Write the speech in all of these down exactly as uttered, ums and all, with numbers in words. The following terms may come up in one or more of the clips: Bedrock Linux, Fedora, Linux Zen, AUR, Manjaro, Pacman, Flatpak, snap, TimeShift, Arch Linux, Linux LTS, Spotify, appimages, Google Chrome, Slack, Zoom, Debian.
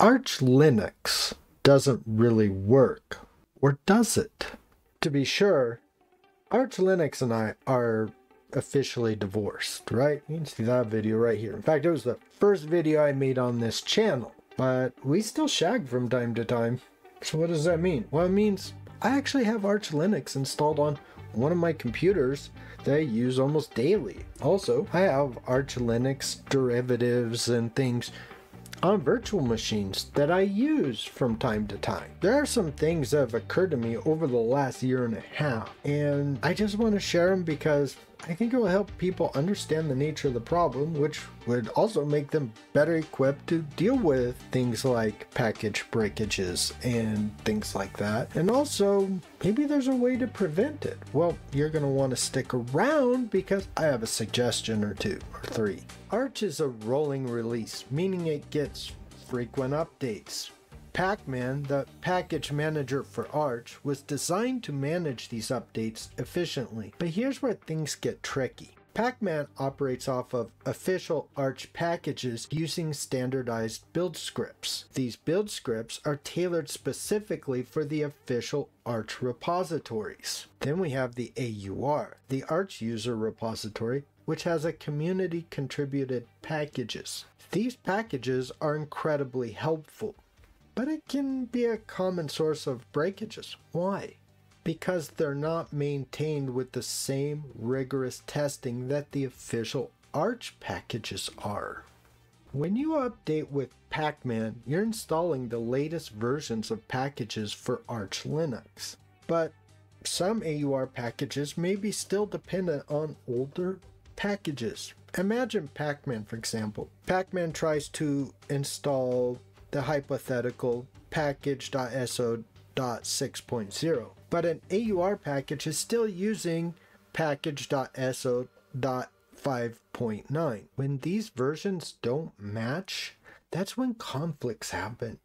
Arch Linux doesn't really work, or does it? To be sure, Arch Linux and I are officially divorced, right? You can see that video right here. In fact, it was the first video I made on this channel, but we still shag from time to time. So what does that mean? Well, it means I actually have Arch Linux installed on one of my computers that I use almost daily. Also, I have Arch Linux derivatives and things on virtual machines that I use from time to time. There are some things that have occurred to me over the last year and a half, and I just want to share them because I think it will help people understand the nature of the problem, which would also make them better equipped to deal with things like package breakages and things like that. And also, maybe there's a way to prevent it. Well, you're going to want to stick around because I have a suggestion or two or three. Arch is a rolling release, meaning it gets frequent updates. Pacman, the package manager for Arch, was designed to manage these updates efficiently. But here's where things get tricky. Pacman operates off of official Arch packages using standardized build scripts. These build scripts are tailored specifically for the official Arch repositories. Then we have the A U R, the Arch user repository, which has a community contributed packages. These packages are incredibly helpful, but it can be a common source of breakages. Why? Because they're not maintained with the same rigorous testing that the official Arch packages are. When you update with Pacman, you're installing the latest versions of packages for Arch Linux. But some A U R packages may be still dependent on older packages. Imagine Pacman, for example. Pacman tries to install the hypothetical package dot S O dot six point zero. But an A U R package is still using package dot S O dot five point nine. When these versions don't match, that's when conflicts happen,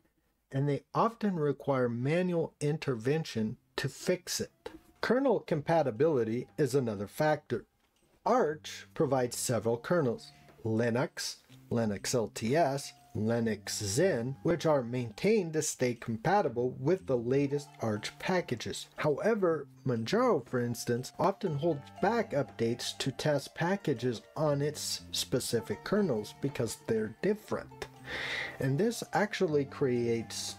and they often require manual intervention to fix it. Kernel compatibility is another factor. Arch provides several kernels: Linux, Linux L T S, Linux Zen, which are maintained to stay compatible with the latest Arch packages. However, Manjaro, for instance, often holds back updates to test packages on its specific kernels because they're different. And this actually creates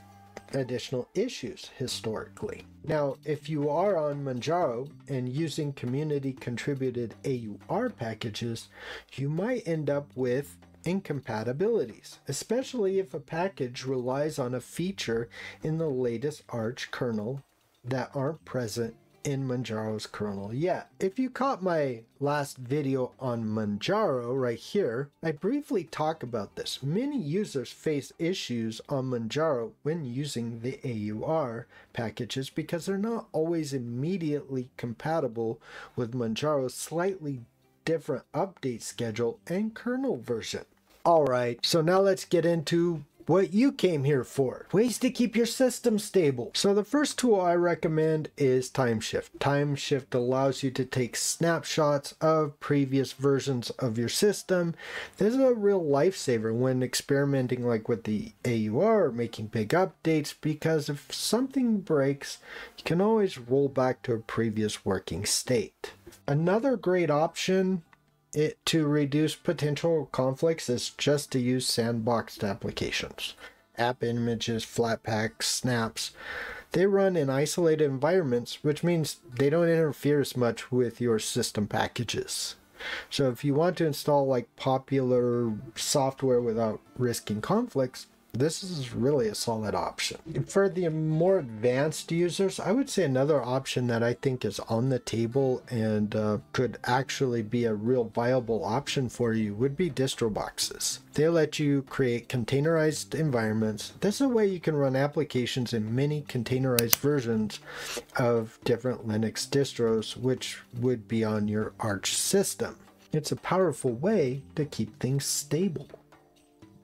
additional issues historically. Now, if you are on Manjaro and using community contributed A U R packages, you might end up with incompatibilities, especially if a package relies on a feature in the latest Arch kernel that aren't present in Manjaro's kernel yet. If you caught my last video on Manjaro right here, I briefly talk about this. Many users face issues on Manjaro when using the A U R packages because they're not always immediately compatible with Manjaro's slightly different update schedule and kernel version. All right, so now let's get into what you came here for. Ways to keep your system stable. So the first tool I recommend is TimeShift. TimeShift allows you to take snapshots of previous versions of your system. This is a real lifesaver when experimenting like with the A U R or making big updates, because if something breaks, you can always roll back to a previous working state. Another great option It, to reduce potential conflicts is just to use sandboxed applications. App images, Flatpak, snaps, they run in isolated environments, which means they don't interfere as much with your system packages. So if you want to install like popular software without risking conflicts, this is really a solid option. For the more advanced users, I would say another option that I think is on the table and uh, could actually be a real viable option for you would be distro boxes. They let you create containerized environments. This is a way you can run applications in many containerized versions of different Linux distros, which would be on your Arch system. It's a powerful way to keep things stable.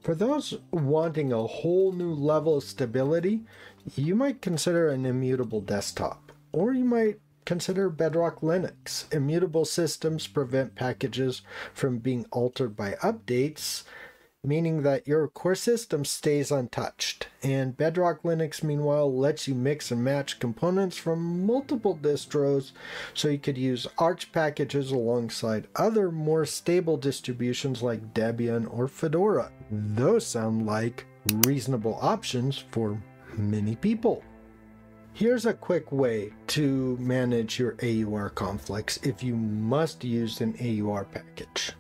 For those wanting a whole new level of stability, you might consider an immutable desktop, or you might consider Bedrock Linux. Immutable systems prevent packages from being altered by updates, meaning that your core system stays untouched. And Bedrock Linux, meanwhile, lets you mix and match components from multiple distros, so you could use Arch packages alongside other more stable distributions like Debian or Fedora. Those sound like reasonable options for many people. Here's a quick way to manage your A U R conflicts if you must use an A U R package.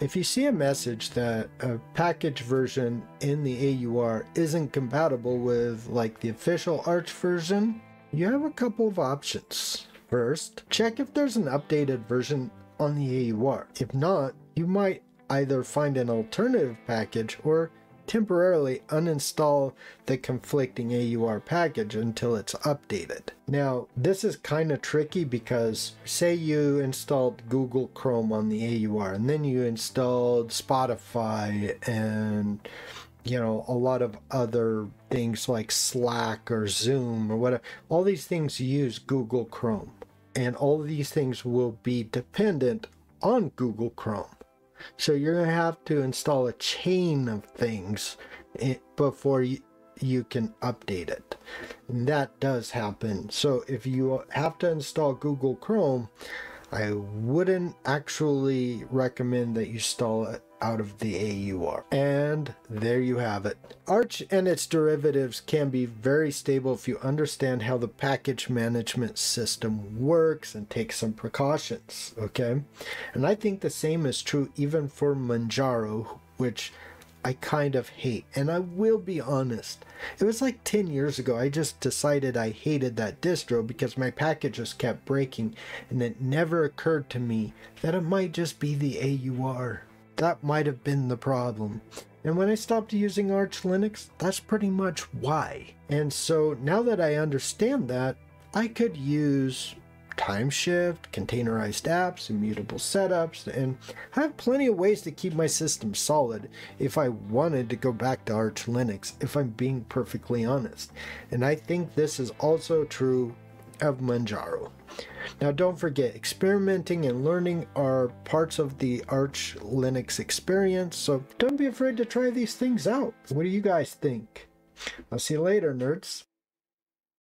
If you see a message that a package version in the A U R isn't compatible with, like, the official Arch version, you have a couple of options. First, check if there's an updated version on the A U R. If not, you might either find an alternative package or temporarily uninstall the conflicting A U R package until it's updated. Now, this is kind of tricky because say you installed Google Chrome on the A U R and then you installed Spotify and, you know, a lot of other things like Slack or Zoom or whatever. All these things use Google Chrome, and all of these things will be dependent on Google Chrome. So you're going to have to install a chain of things before you, you can update it. And that does happen. So if you have to install Google Chrome, I wouldn't actually recommend that you install it out of the A U R. And there you have it. Arch and its derivatives can be very stable if you understand how the package management system works and take some precautions, okay? And I think the same is true even for Manjaro, which I kind of hate. And I will be honest, it was like ten years ago, I just decided I hated that distro because my packages kept breaking, and it never occurred to me that it might just be the A U R. That might have been the problem. And when I stopped using Arch Linux, that's pretty much why. And so now that I understand that, I could use TimeShift, containerized apps, immutable setups, and I have plenty of ways to keep my system solid if I wanted to go back to Arch Linux, if I'm being perfectly honest. And I think this is also true of Manjaro. Now don't forget, experimenting and learning are parts of the Arch Linux experience, so don't be afraid to try these things out. What do you guys think? I'll see you later, nerds.